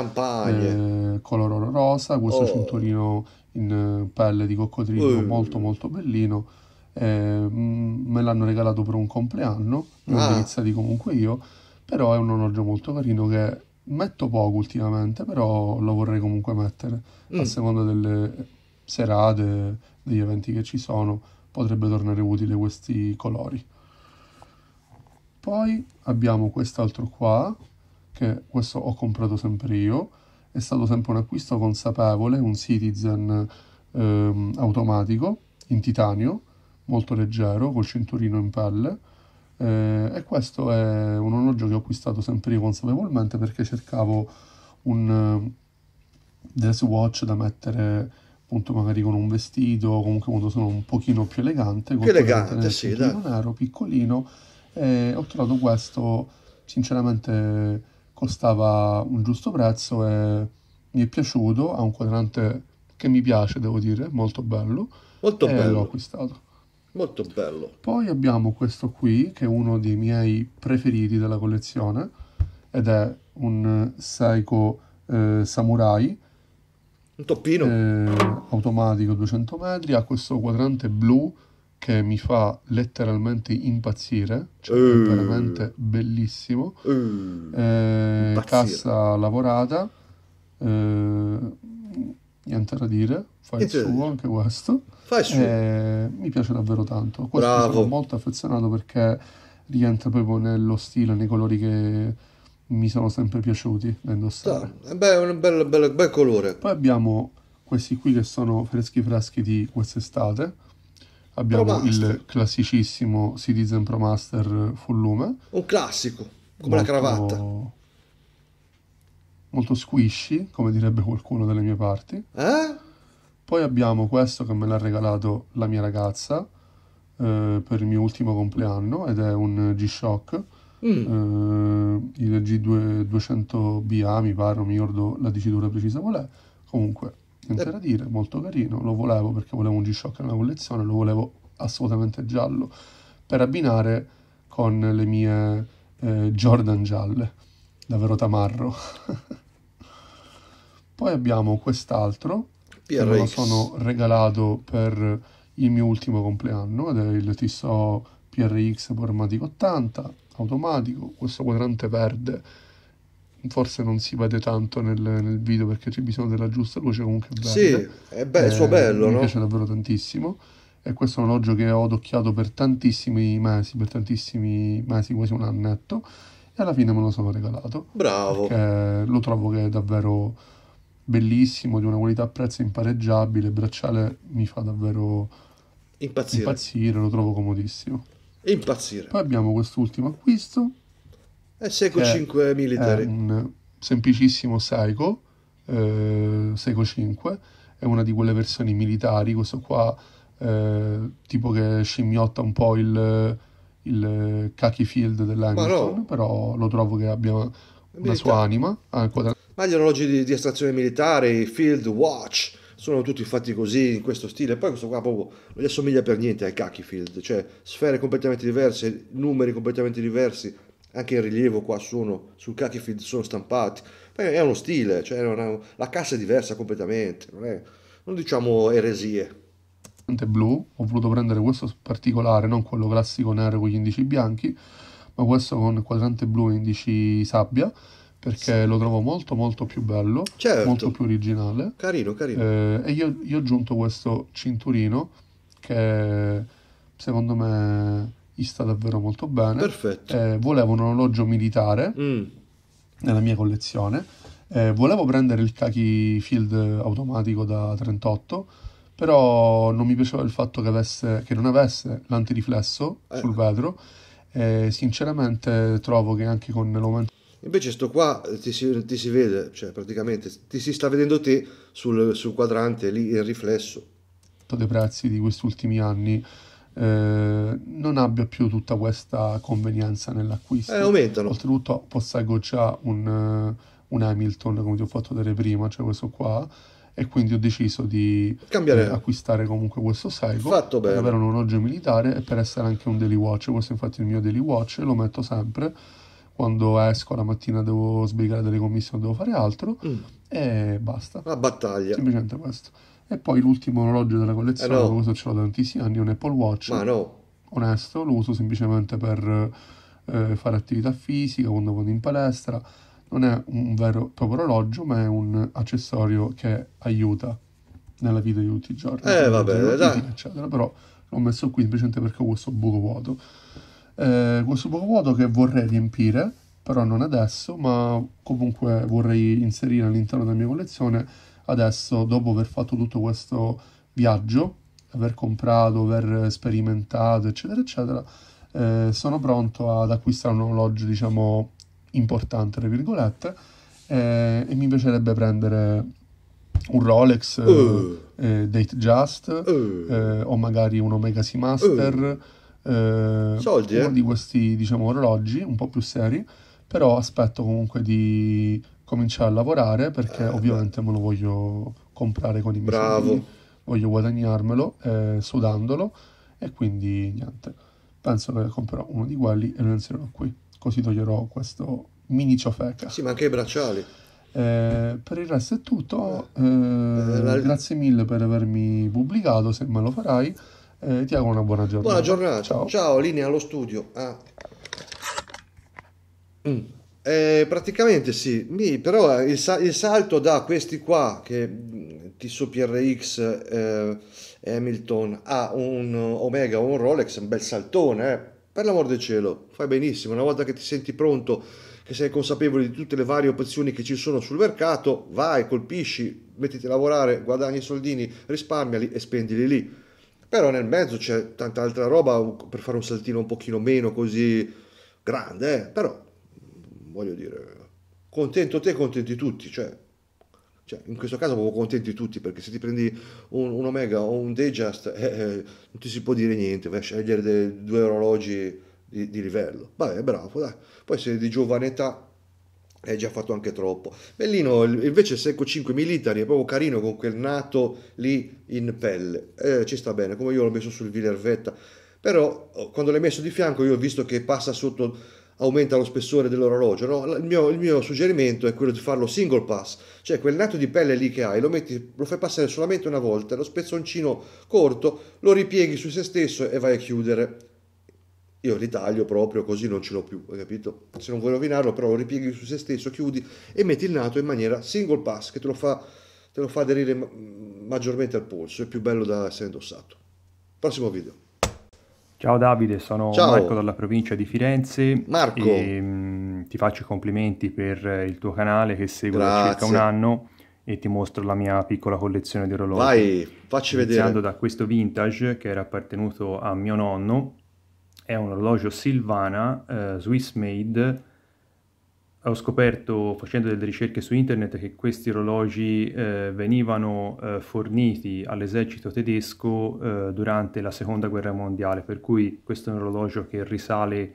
color oro rosa, questo cinturino in pelle di coccodrillo molto molto bellino. Me l'hanno regalato per un compleanno, li ho iniziati comunque io, però è un orologio molto carino che metto poco ultimamente, però lo vorrei comunque mettere a seconda delle serate, degli eventi che ci sono, potrebbe tornare utile questi colori. Poi abbiamo quest'altro qua, che questo ho comprato sempre io, è stato sempre un acquisto consapevole, un Citizen automatico in titanio, molto leggero, col cinturino in pelle, e questo è un orologio che ho acquistato sempre io consapevolmente perché cercavo delle swatch da mettere appunto magari con un vestito, comunque quando sono un pochino più elegante, con un cinturino nero piccolino. Ho trovato questo, sinceramente costava un giusto prezzo e mi è piaciuto, ha un quadrante che mi piace, devo dire, molto bello, molto bello, l'ho acquistato, molto bello. Poi abbiamo questo qui che è uno dei miei preferiti della collezione ed è un Seiko Samurai, un toppino automatico 200 metri, ha questo quadrante blu che mi fa letteralmente impazzire, cioè veramente bellissimo, cassa lavorata, niente da dire, fa il suo anche questo, mi piace davvero tanto, questo sono molto affezionato perché rientra proprio nello stile, nei colori che mi sono sempre piaciuti da indossare. Beh, è un bel colore. Poi abbiamo questi qui che sono freschi freschi di quest'estate. Abbiamo il classicissimo Citizen Promaster full lume, un classico, come la cravatta, molto squishy, come direbbe qualcuno dalle mie parti. Poi abbiamo questo che me l'ha regalato la mia ragazza per il mio ultimo compleanno ed è un G-Shock, il G200BA mi pare, non mi ricordo la dicitura precisa qual è, comunque niente da dire, molto carino, lo volevo perché volevo un G-Shock nella collezione, lo volevo assolutamente giallo per abbinare con le mie Jordan gialle, davvero tamarro. Poi abbiamo quest'altro che me lo sono regalato per il mio ultimo compleanno ed è il Tissot PRX Pormatic 80 automatico, questo quadrante verde. Forse non si vede tanto nel video perché c'è bisogno della giusta luce, comunque è bello. Sì, è bello, suo bello, mi piace davvero tantissimo. E questo è un orologio che ho adocchiato per tantissimi mesi, quasi un annetto, e alla fine me lo sono regalato. Bravo! Perché lo trovo che è davvero bellissimo, di una qualità a prezzo impareggiabile, il bracciale mi fa davvero impazzire, lo trovo comodissimo. e impazzire. Poi abbiamo quest'ultimo acquisto, è Seiko 5 Military, è un semplicissimo Seiko, Seiko 5, è una di quelle versioni militari, questo qua tipo che scimmiotta un po' il khaki Field dell'Hamilton, no. Però lo trovo che abbia una sua anima. Ma gli orologi di estrazione militare, Field, Watch, sono tutti fatti così, in questo stile. Poi questo qua proprio non gli assomiglia per niente ai khaki Field, cioè sfere completamente diverse, numeri completamente diversi, anche in rilievo qua sono, sul khaki Field sono stampati. Poi è uno stile, cioè la cassa è diversa completamente, non diciamo eresie. Blu, ho voluto prendere questo particolare, non quello classico nero con gli indici bianchi, ma questo con quadrante blu e indici sabbia, perché sì, lo trovo molto molto più bello, certo, molto più originale, carino, carino. E io ho aggiunto questo cinturino che secondo me gli sta davvero molto bene. Perfetto. Volevo un orologio militare nella mia collezione, volevo prendere il khaki Field automatico da 38, però non mi piaceva il fatto che non avesse l'antiriflesso sul vetro, e sinceramente trovo che anche con l'aumento... Invece sto qua ti si vede, cioè praticamente ti si sta vedendo te sul quadrante, lì il riflesso. Dei prezzi di questi ultimi anni non abbia più tutta questa convenienza nell'acquisto. Aumentano. Oltretutto posseggo già un Hamilton, come ti ho fatto vedere prima, cioè questo qua, e quindi ho deciso di acquistare comunque questo Seiko per avere un orologio militare e per essere anche un daily watch. Questo infatti è il mio daily watch, lo metto sempre quando esco la mattina, devo sbrigare delle commissioni, devo fare altro e basta, una battaglia, semplicemente questo. E poi l'ultimo orologio della collezione, lo uso, ce l'ho da tantissimi anni, un Apple Watch, onesto, lo uso semplicemente per fare attività fisica quando vado in palestra. Non è un vero e proprio orologio, ma è un accessorio che aiuta nella vita di tutti i giorni. Vabbè, dai. Eccetera. Però l'ho messo qui semplicemente perché ho questo buco vuoto. Questo buco vuoto che vorrei riempire, però non adesso, ma comunque vorrei inserire all'interno della mia collezione. Adesso, dopo aver fatto tutto questo viaggio, aver comprato, aver sperimentato, eccetera, eccetera, sono pronto ad acquistare un orologio, diciamo, importante, tra virgolette, e mi piacerebbe prendere un Rolex Datejust o magari un Omega Master, uno di questi, diciamo, orologi un po' più seri, però aspetto comunque di cominciare a lavorare, perché ovviamente me lo voglio comprare con i miei soldi, voglio guadagnarmelo sudandolo, e quindi niente, penso che comprerò uno di quelli e lo inserirò qui, così toglierò questo mini ciofeca. Sì, ma anche i bracciali. Per il resto è tutto. Grazie mille per avermi pubblicato, se me lo farai. Ti auguro una buona giornata. Buona giornata. Ciao, ciao, linea allo studio. Praticamente sì, però il salto da questi qua, che Tissot PRX, Hamilton, a un Omega o un Rolex, è un bel saltone, Per l'amor del cielo, fai benissimo. Una volta che ti senti pronto, che sei consapevole di tutte le varie opzioni che ci sono sul mercato, vai, colpisci, mettiti a lavorare, guadagni i soldini, risparmiali e spendili lì. Però nel mezzo c'è tanta altra roba per fare un saltino un pochino meno così grande, però voglio dire, contento te, contenti tutti, cioè in questo caso proprio contenti tutti, perché se ti prendi un Omega o un Datejust non ti si può dire niente, vai a scegliere due orologi di livello. Vabbè, bravo, dai. Poi se di giovane età hai già fatto anche troppo. Bellino invece il Seiko 5 Military, è proprio carino con quel nato lì in pelle, ci sta bene, come io l'ho messo sul Villervetta, però quando l'hai messo di fianco io ho visto che passa sotto, aumenta lo spessore dell'orologio, no? Il mio suggerimento è quello di farlo single pass, cioè quel nato di pelle lì che hai lo fai passare solamente una volta, lo spezzoncino corto lo ripieghi su se stesso e vai a chiudere. Io li taglio proprio così, non ce l'ho più, hai capito? Se non vuoi rovinarlo, però lo ripieghi su se stesso, chiudi e metti il nato in maniera single pass, che te lo fa aderire maggiormente al polso, è più bello da essere indossato. Prossimo video. Ciao Davide, sono Marco dalla provincia di Firenze. Marco, e, ti faccio i complimenti per il tuo canale che seguo da circa un anno e ti mostro la mia piccola collezione di orologi. Vai, facci vedere. Iniziando da questo vintage che era appartenuto a mio nonno, è un orologio Silvana Swiss made. Ho scoperto facendo delle ricerche su internet che questi orologi venivano forniti all'esercito tedesco durante la seconda guerra mondiale, per cui questo è un orologio che risale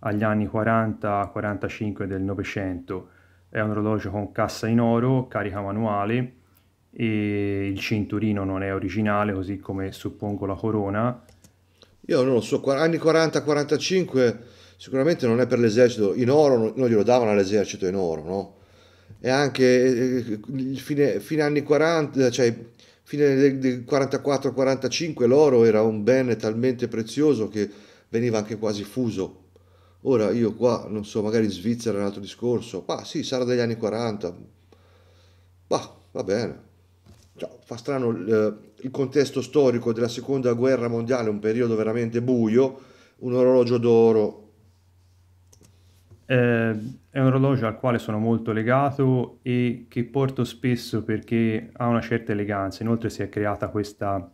agli anni 40-45 del Novecento. È un orologio con cassa in oro, carica manuale, e il cinturino non è originale, così come suppongo la corona. Io non lo so, anni 40-45... Sicuramente non è per l'esercito, in oro non glielo davano all'esercito in oro, no? E anche fine anni 40, cioè fine del 44-45 l'oro era un bene talmente prezioso che veniva anche quasi fuso. Ora io qua, non so, magari in Svizzera è un altro discorso, ma sì, sarà degli anni 40, ma va bene. Cioè, fa strano il contesto storico della seconda guerra mondiale, un periodo veramente buio, un orologio d'oro. È un orologio al quale sono molto legato e che porto spesso perché ha una certa eleganza. Inoltre si è creata questa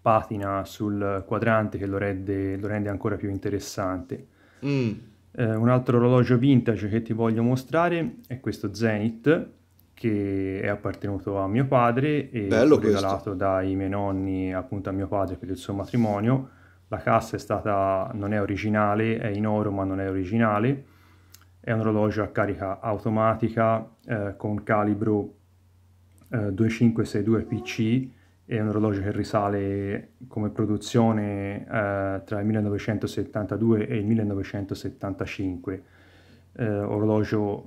patina sul quadrante che lo rende ancora più interessante. Un altro orologio vintage che ti voglio mostrare è questo Zenith, che è appartenuto a mio padre e bello, regalato dai miei nonni appunto a mio padre per il suo matrimonio. La cassa è stata, non è originale, è in oro ma non è originale. È un orologio a carica automatica con calibro 2562 PC, è un orologio che risale come produzione tra il 1972 e il 1975, orologio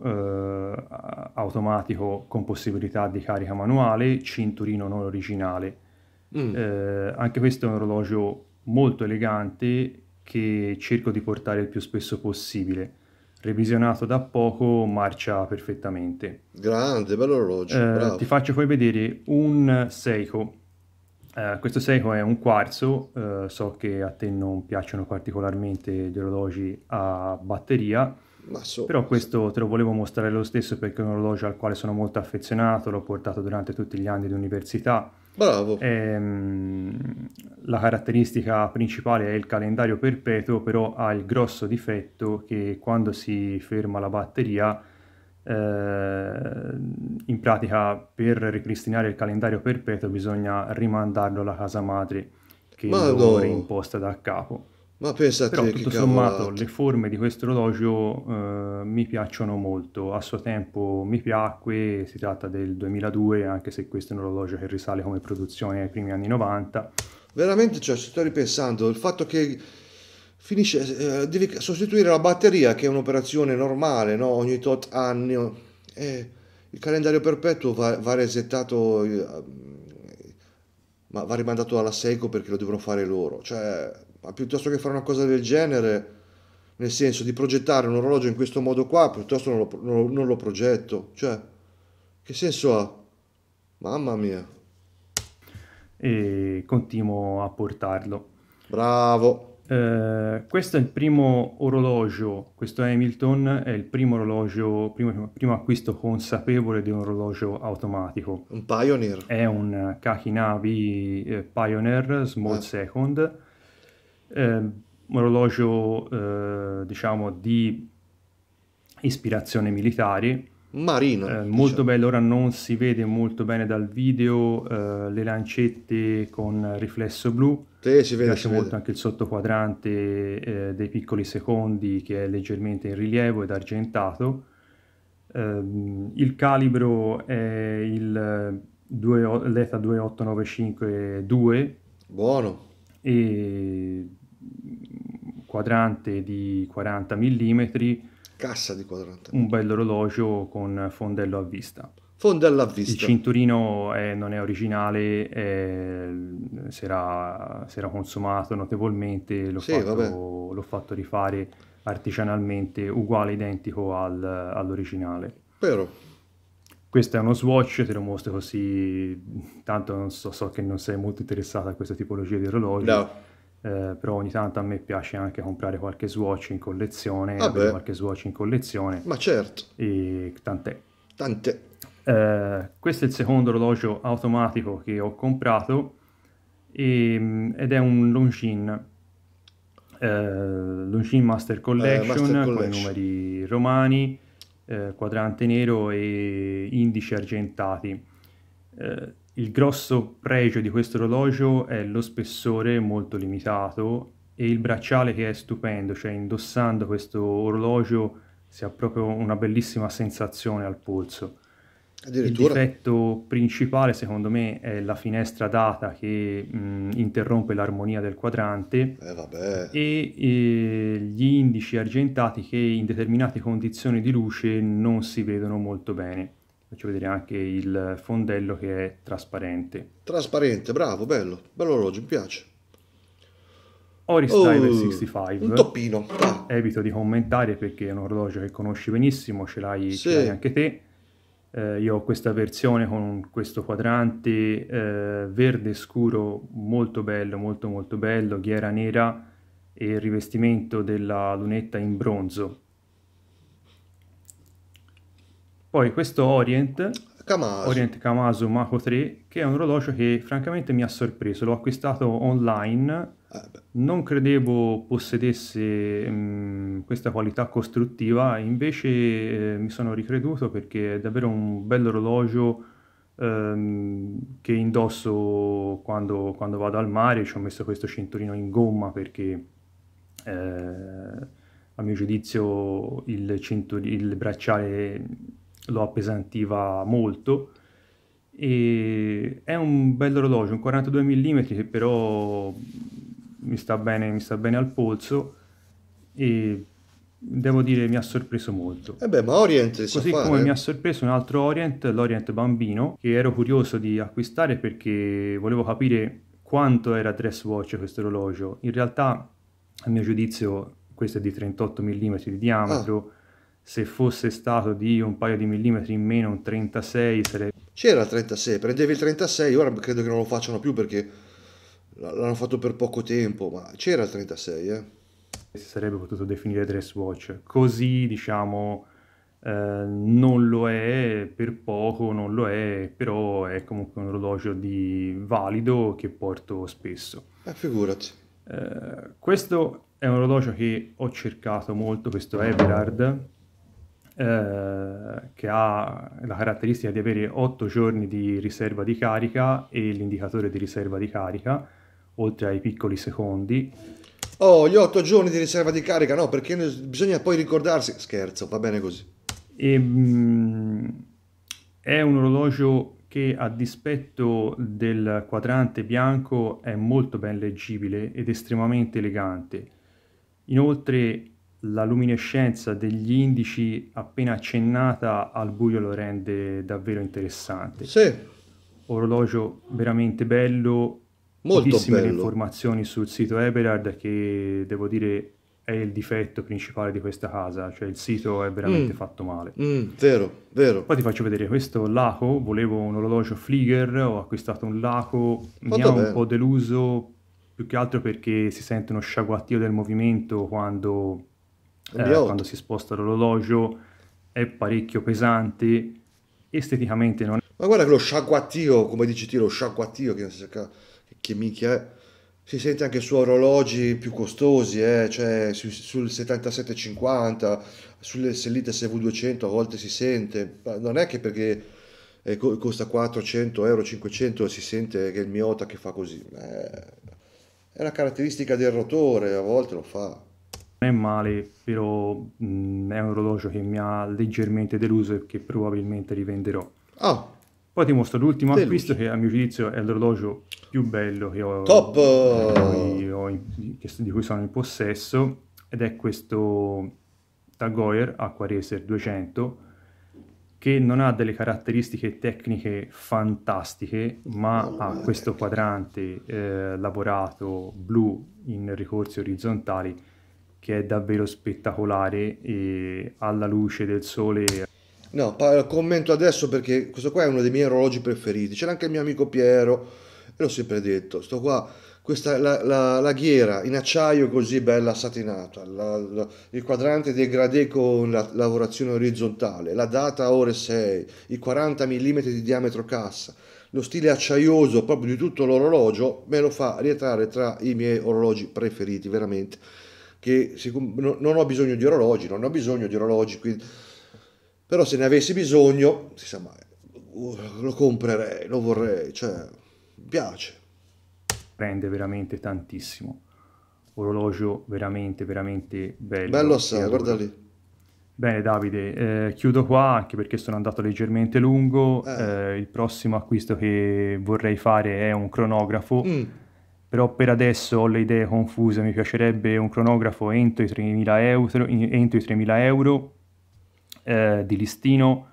automatico con possibilità di carica manuale, cinturino non originale. Anche questo è un orologio molto elegante che cerco di portare il più spesso possibile. Revisionato da poco, marcia perfettamente. Grande, bello orologio. Ti faccio poi vedere un Seiko. Questo Seiko è un quarzo. So che a te non piacciono particolarmente gli orologi a batteria, però questo te lo volevo mostrare lo stesso perché è un orologio al quale sono molto affezionato, l'ho portato durante tutti gli anni di università. Bravo. La caratteristica principale è il calendario perpetuo, però ha il grosso difetto che quando si ferma la batteria, in pratica per ripristinare il calendario perpetuo bisogna rimandarlo alla casa madre che lo reimposta da capo. Ma pensa a te, però tutto sommato le forme di questo orologio mi piacciono molto, a suo tempo mi piacque, si tratta del 2002, anche se questo è un orologio che risale come produzione ai primi anni 90. Veramente, cioè, sto ripensando, il fatto che finisce, devi sostituire la batteria che è un'operazione normale, no? Ogni tot anni, il calendario perpetuo va resettato, ma va rimandato alla Seiko perché lo devono fare loro, cioè... Ma piuttosto che fare una cosa del genere, nel senso di progettare un orologio in questo modo qua, piuttosto non lo progetto. Cioè, che senso ha? Mamma mia. E continuo a portarlo. Bravo. Questo è il primo orologio, questo Hamilton è il primo orologio, primo acquisto consapevole di un orologio automatico. Un Pioneer. È un Kakinabi Pioneer Small Second. Un orologio diciamo di ispirazione militare marina, molto bello. Ora non si vede molto bene dal video le lancette con riflesso blu, si vede, piace molto. Anche il sottoquadrante dei piccoli secondi che è leggermente in rilievo ed argentato. Il calibro è il l'ETA 28952, buono, e quadrante di 40 mm, cassa di 40 mm. Un bello orologio con fondello a vista. Il cinturino non è originale, si era consumato notevolmente, l'ho fatto rifare artigianalmente, uguale, identico all'originale. Però questo è uno Swatch, te lo mostro così, tanto non so che non sei molto interessato a questa tipologia di orologi. No. Però ogni tanto a me piace anche comprare qualche Swatch in collezione, ma certo, e tant'è. Questo è il secondo orologio automatico che ho comprato ed è un Longines Master Collection con i numeri romani, quadrante nero e indici argentati. Il grosso pregio di questo orologio è lo spessore molto limitato e il bracciale, che è stupendo, cioè indossando questo orologio si ha proprio una bellissima sensazione al polso. Il difetto principale secondo me è la finestra data che interrompe l'armonia del quadrante e gli indici argentati che in determinate condizioni di luce non si vedono molto bene. Faccio vedere anche il fondello che è trasparente. Trasparente, bravo, bello, bello orologio, mi piace. Oris Diver 65, un toppino. Evito di commentare perché è un orologio che conosci benissimo, ce l'hai anche te. Io ho questa versione con questo quadrante verde scuro, molto bello, molto molto bello, ghiera nera e il rivestimento della lunetta in bronzo. Poi questo Orient Camasu Mako 3, che è un orologio che francamente mi ha sorpreso, l'ho acquistato online, non credevo possedesse questa qualità costruttiva, invece mi sono ricreduto perché è davvero un bello orologio che indosso quando vado al mare. Ci ho messo questo cinturino in gomma perché a mio giudizio il bracciale lo appesantiva molto, e è un bell'orologio, un 42 mm che però mi sta bene al polso e devo dire mi ha sorpreso molto. Ma Orient si così fa come fare. Mi ha sorpreso un altro Orient, l'Orient bambino, che ero curioso di acquistare perché volevo capire quanto era dress watch questo orologio. In realtà a mio giudizio questo è di 38 mm di diametro. Se fosse stato di un paio di millimetri in meno, un 36 sarebbe... C'era il 36, prendevi il 36, ora credo che non lo facciano più perché l'hanno fatto per poco tempo, ma c'era il 36, Si sarebbe potuto definire dress watch. Così, diciamo, non lo è, per poco non lo è, però è comunque un orologio di valido che porto spesso. Figurati. Questo è un orologio che ho cercato molto, questo Everard, che ha la caratteristica di avere 8 giorni di riserva di carica e l'indicatore di riserva di carica, oltre ai piccoli secondi. Gli 8 giorni di riserva di carica, no, perché bisogna poi ricordarsi... Scherzo, va bene così. È un orologio che, a dispetto del quadrante bianco, è molto ben leggibile ed estremamente elegante. Inoltre la luminescenza degli indici appena accennata al buio lo rende davvero interessante. Sì. Orologio veramente bello, moltissime informazioni sul sito Everard, che devo dire è il difetto principale di questa casa, cioè il sito è veramente fatto male. Vero. Poi ti faccio vedere questo Laco, volevo un orologio Flieger, ho acquistato un Laco, mi ha un po' deluso, più che altro perché si sente uno sciaguattio del movimento quando si sposta l'orologio, è parecchio pesante, esteticamente non è... Ma guarda che lo sciacquattio, come dici te, lo sciacquattio che minchia è, si sente anche su orologi più costosi, cioè sul 7750, sulle sellite SV200 a volte si sente, non è che perché costa 400 euro, 500 si sente che è il Miota che fa così, è una caratteristica del rotore, a volte lo fa. Non è male, però è un orologio che mi ha leggermente deluso e che probabilmente rivenderò. Poi ti mostro l'ultimo acquisto, che a mio giudizio è l'orologio più bello che ho, di cui sono in possesso, ed è questo Tag Heuer Aqua Racer 200, che non ha delle caratteristiche tecniche fantastiche, ma ha questo quadrante lavorato blu in ricorsi orizzontali che è davvero spettacolare, e alla luce del sole... No, commento adesso perché questo qua è uno dei miei orologi preferiti, c'era anche il mio amico Piero, e l'ho sempre detto, sto qua, questa, la ghiera in acciaio così bella satinata, il quadrante degradé con la lavorazione orizzontale, la data ore 6, i 40 mm di diametro cassa, lo stile acciaioso proprio di tutto l'orologio, me lo fa rientrare tra i miei orologi preferiti, veramente. che non ho bisogno di orologi, non ho bisogno di orologi, quindi... però se ne avessi bisogno, si sa mai, lo comprerei, lo vorrei, cioè mi piace. Prende veramente tantissimo, orologio veramente veramente bello. Bello assai, guarda lì. Bene Davide, chiudo qua anche perché sono andato leggermente lungo, il prossimo acquisto che vorrei fare è un cronografo, però per adesso ho le idee confuse, mi piacerebbe un cronografo entro i 3.000 euro di listino,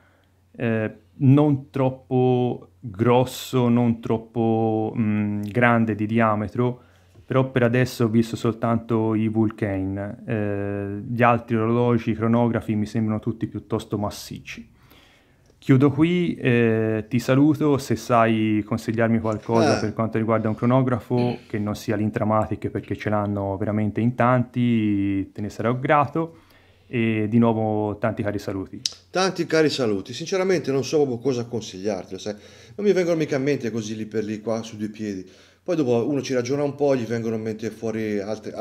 non troppo grosso, non troppo grande di diametro, però per adesso ho visto soltanto i Vulcan, gli altri orologi, i cronografi mi sembrano tutti piuttosto massicci. Chiudo qui, ti saluto, se sai consigliarmi qualcosa per quanto riguarda un cronografo, che non sia l'Intramatic perché ce l'hanno veramente in tanti, te ne sarò grato, e di nuovo tanti cari saluti. Tanti cari saluti, sinceramente non so proprio cosa consigliarti, lo sai, non mi vengono mica a mente così lì per lì qua su due piedi. Poi dopo uno ci ragiona un po', gli vengono in mente fuori altri...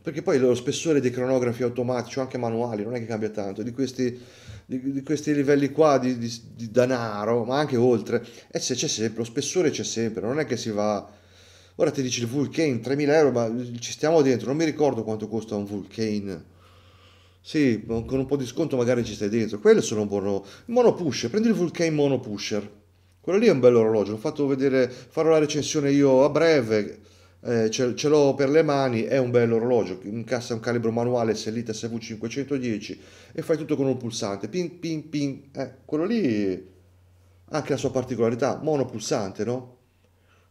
Perché poi lo spessore dei cronografi automatici o anche manuali non è che cambia tanto, di questi livelli qua di danaro, ma anche oltre, e se c'è sempre, lo spessore c'è sempre, non è che si va... Ora ti dici il Vulcan, 3.000 euro, ma ci stiamo dentro, non mi ricordo quanto costa un Vulcan... Sì, con un po' di sconto magari ci stai dentro, quello sono un buono... Mono Pusher, prendi il Vulcan Mono Pusher. Quello lì è un bello orologio, l'ho fatto vedere, farò la recensione io a breve, ce l'ho per le mani, è un bello orologio, incassa un calibro manuale Sellita SV510 e fai tutto con un pulsante, ping ping ping, quello lì ha anche la sua particolarità, monopulsante, no?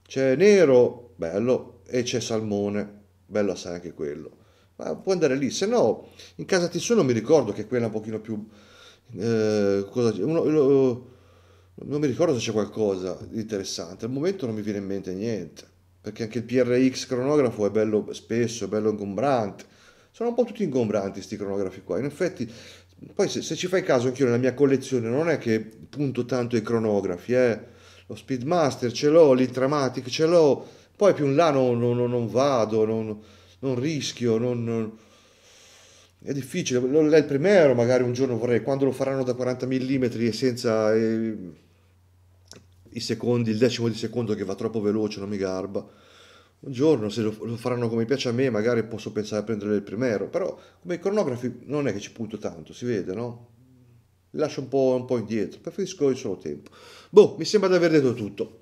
C'è nero, bello, e c'è salmone, bello assai anche quello, ma può andare lì, se no in casa Tissot non mi ricordo che è quella un pochino più... non mi ricordo se c'è qualcosa di interessante, al momento non mi viene in mente niente, perché anche il PRX cronografo è bello spesso, è bello ingombrante, sono un po' tutti ingombranti sti cronografi qua, in effetti, poi se ci fai caso anch'io nella mia collezione non è che punto tanto ai cronografi, lo Speedmaster ce l'ho, l'Intramatic ce l'ho, poi più in là non vado, non rischio, è difficile, il primero magari un giorno vorrei, quando lo faranno da 40 mm e senza i secondi, il decimo di secondo che va troppo veloce, non mi garba, un giorno se lo faranno come piace a me magari posso pensare a prendere il primero, però come i cronografi non è che ci punto tanto, si vede, no? Li lascio un po' indietro, preferisco il solo tempo. Boh, mi sembra di aver detto tutto.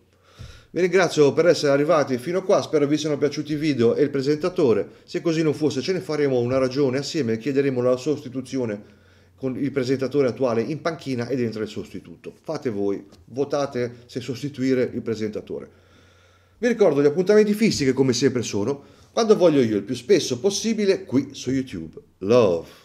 Vi ringrazio per essere arrivati fino a qua, spero vi siano piaciuti i video e il presentatore, se così non fosse ce ne faremo una ragione assieme e chiederemo la sostituzione con il presentatore attuale in panchina e dentro il sostituto. Fate voi, votate se sostituire il presentatore. Vi ricordo gli appuntamenti fissi che come sempre sono, quando voglio io il più spesso possibile qui su YouTube. Love!